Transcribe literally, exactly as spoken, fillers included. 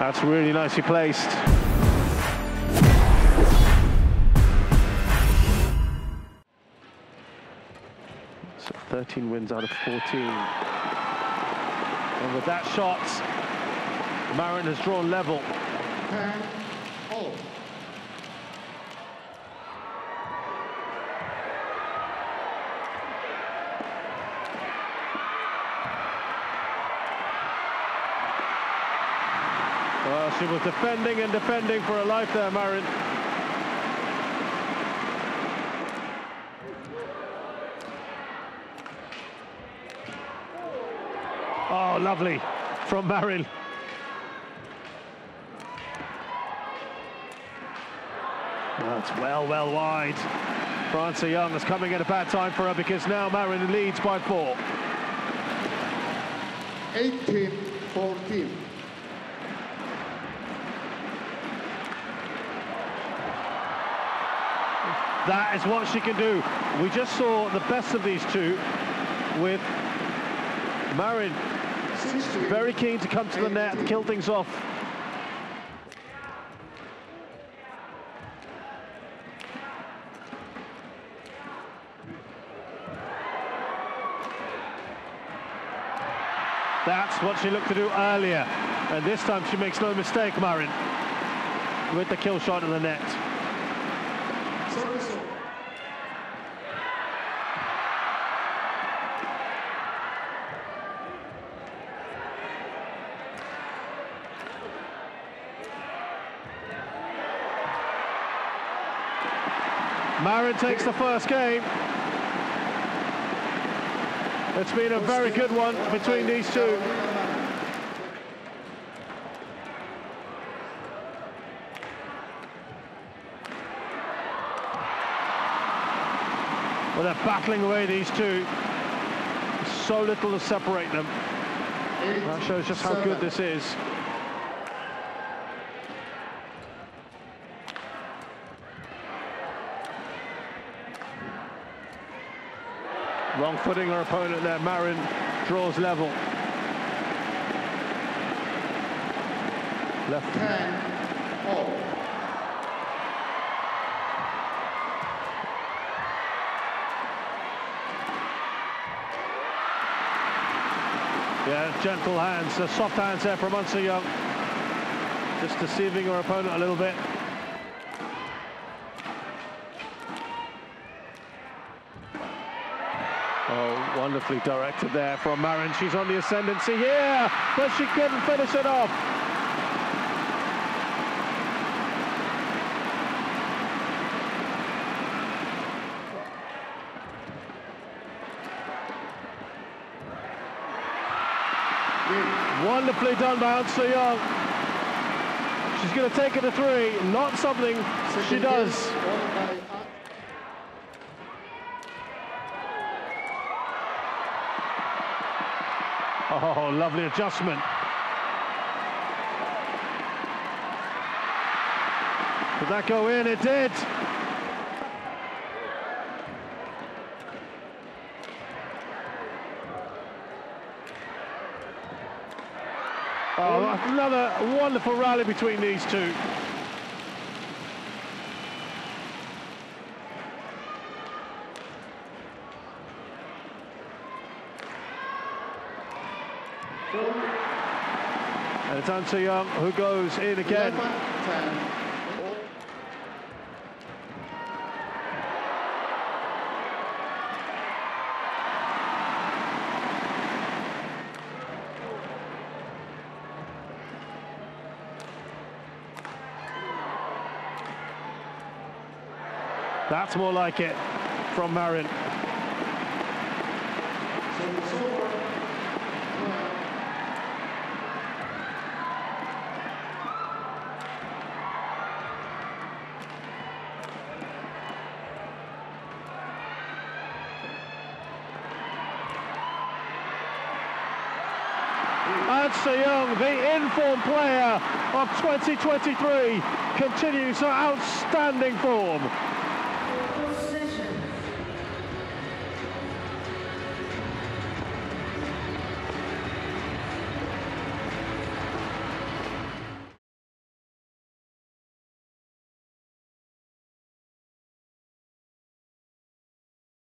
That's really nicely placed. So thirteen wins out of fourteen. And with that shot, Marin has drawn level. Well, she was defending and defending for her life there, Marin. Oh, lovely from Marin. That's well, well wide. Francie Young is coming at a bad time for her because now Marin leads by four. eighteen fourteen. That is what she can do. We just saw the best of these two with Marin very keen to come to the net, kill things off. That's what she looked to do earlier, and this time she makes no mistake, Marin, with the kill shot in the net. Marin takes the first game. It's been a very good one between these two. Well, they're battling away, these two. So little to separate them. That shows just how good this is. Wrong footing her opponent there. Marin draws level. Left. Ten. Oh. Yeah, gentle hands, the soft hands there from An Se Young. Just deceiving her opponent a little bit. Oh, wonderfully directed there from Marin. She's on the ascendancy here, but she couldn't finish it off. Mm. Wonderfully done by An Se Young. She's going to take it to three, not something so she, she does. Oh, lovely adjustment. Did that go in? It did. Oh, another wonderful rally between these two. And it's An Se Young who goes in again. That's more like it from Marin. An Se Young, the in-form player of twenty twenty-three, continues her outstanding form.